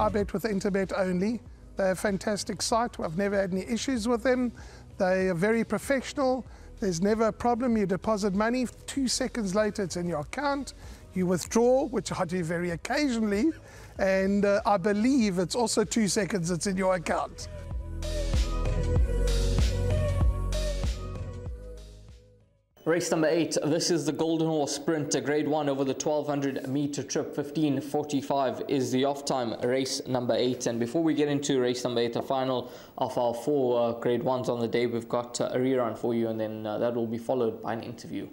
I bet with Interbet only. They're a fantastic site. I've never had any issues with them. They are very professional. There's never a problem. You deposit money, 2 seconds later it's in your account. You withdraw, which I do very occasionally, and I believe it's also 2 seconds it's in your account. Race number 8, this is the Golden Horse Sprint, grade 1 over the 1200 meter trip, 15:45 is the off time, race number 8. And before we get into race number 8, the final of our four grade 1s on the day, we've got a rerun for you, and then that will be followed by an interview.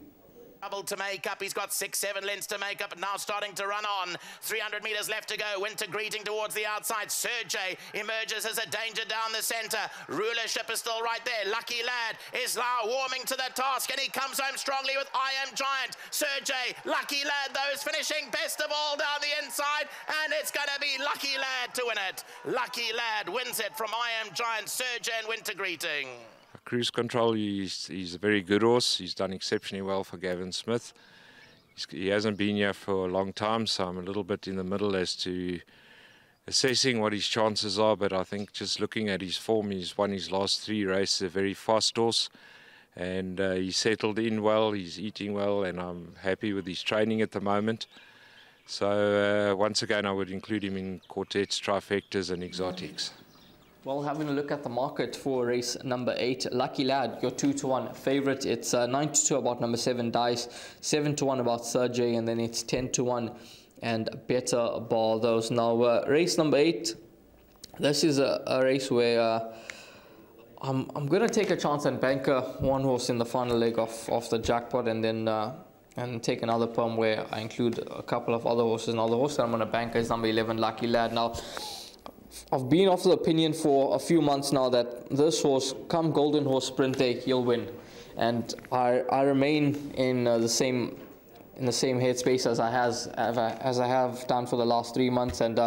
Double to make up. He's got 6-7 lengths to make up. Now starting to run on. 300 metres left to go. Winter Greeting towards the outside. Sergei emerges as a danger down the centre. Rulership is still right there. Lucky Lad is now warming to the task, and he comes home strongly with I Am Giant. Sergei, Lucky Lad, though, is finishing best of all down the inside, and it's going to be Lucky Lad to win it. Lucky Lad wins it from I Am Giant, Sergei and Winter Greeting. Cruise Control, he's a very good horse. He's done exceptionally well for Gavin Smith. He hasn't been here for a long time, so I'm a little bit in the middle as to assessing what his chances are, but I think just looking at his form, he's won his last 3 races, a very fast horse, and he's settled in well, he's eating well, and I'm happy with his training at the moment. So once again, I would include him in quartets, trifectas and exotics. Well, having a look at the market for race number 8, Lucky Lad, your 2-to-1 favourite. It's 9-to-2 about number 7, Dice, 7-to-1 about Sergei, and then it's 10-to-1 and better bar those. Now, race number 8, this is a race where I'm going to take a chance and banker one horse in the final leg of the jackpot, and then and take another pump where I include a couple of other horses. Now, the horse that I'm going to banker is number 11, Lucky Lad. Now, I've been of the opinion for a few months now that this horse, come Golden Horse Sprint Day, he'll win, and I remain in the same headspace as I have done for the last 3 months, and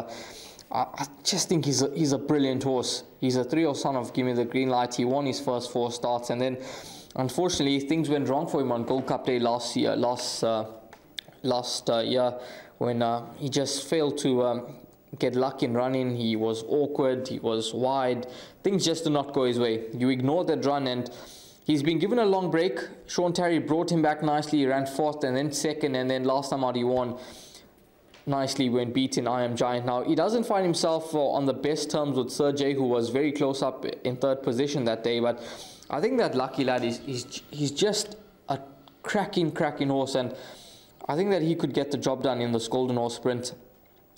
I just think he's a brilliant horse. He's a 3-year-old son of Give Me the Green Light. He won his first 4 starts, and then unfortunately things went wrong for him on Gold Cup Day last year when he just failed to get luck in running. He was awkward, he was wide, things just do not go his way. You ignore that run, and he's been given a long break. Shaun Tarry brought him back nicely. He ran 4th and then 2nd, and then last time out he won nicely when beaten I Am Giant. Now he doesn't find himself on the best terms with Sergei, who was very close up in 3rd position that day, but I think that Lucky Lad is just a cracking horse, and I think that he could get the job done in this Golden Horse Sprint.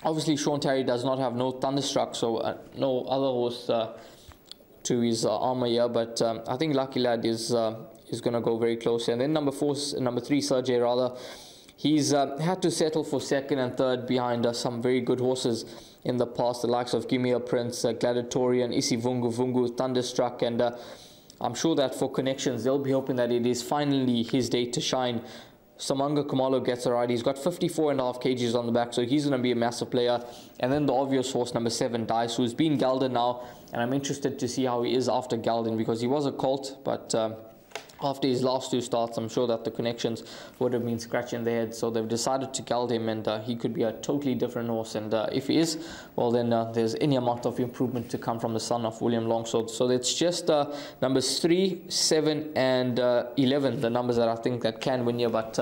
Obviously, Shaun Tarry does not have no Thunderstruck, so no other horse to his armour here. But I think Lucky Lad is going to go very close. And then number 3, Sergei Rada. He's had to settle for 2nd and 3rd behind some very good horses in the past, the likes of Gimmiya Prince, Gladiatorian, Isi Vungu, Thunderstruck, and I'm sure that for connections, they'll be hoping that it is finally his day to shine. Samanga Kamalo gets a ride. He's got 54.5 kgs on the back, so he's going to be a massive player. And then the obvious horse, number 7, Dice, who's been gelded now, and I'm interested to see how he is after gelding, because he was a colt, but after his last 2 starts, I'm sure that the connections would have been scratching their head, so they've decided to geld him, and he could be a totally different horse. And if he is, well, then there's any amount of improvement to come from the son of William Longsword. So it's just numbers 3, 7 and 11, the numbers that I think that can win here. But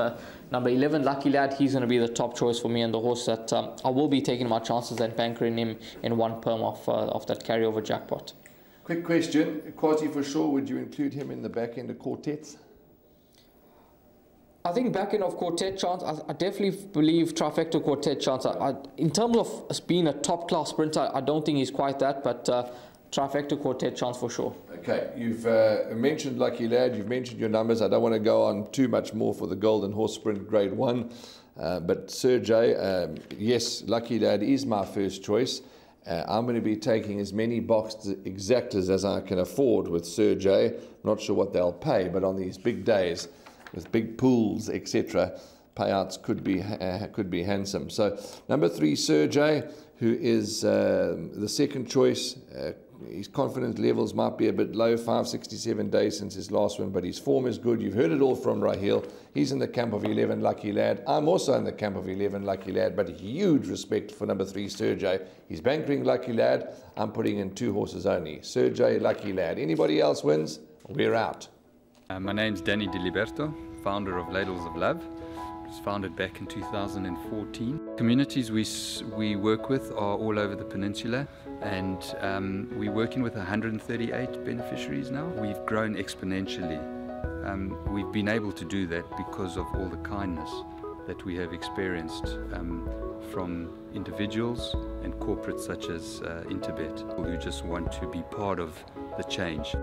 number 11, Lucky Lad, he's going to be the top choice for me, and the horse that I will be taking my chances and bankering him in one perm of that carryover jackpot. Quick question, Kwazi for sure, would you include him in the back end of quartets? I think back end of quartet chance, I definitely believe trifecta quartet chance. In terms of being a top class sprinter, I don't think he's quite that, but trifecta quartet chance for sure. Okay, you've mentioned Lucky Lad, you've mentioned your numbers. I don't want to go on too much more for the Golden Horse Sprint Grade 1, but Sergei, yes, Lucky Lad is my first choice. I'm going to be taking as many boxed exactors as I can afford with Sergei. I'm not sure what they'll pay, but on these big days with big pools, etc., payouts could be handsome. So number 3, Sergei, who is the second choice, his confidence levels might be a bit low, 567 days since his last win, but his form is good. You've heard it all from Raheel. He's in the camp of 11, Lucky Lad. I'm also in the camp of 11, Lucky Lad, but huge respect for number 3, Sergei. He's bankering Lucky Lad. I'm putting in 2 horses only. Sergei, Lucky Lad. Anybody else wins, we're out. My name's Danny DeLiberto, founder of Ladles of Love. It was founded back in 2014. Communities we work with are all over the peninsula, and we're working with 138 beneficiaries now. We've grown exponentially. We've been able to do that because of all the kindness that we have experienced from individuals and corporates such as Interbet, who just want to be part of the change.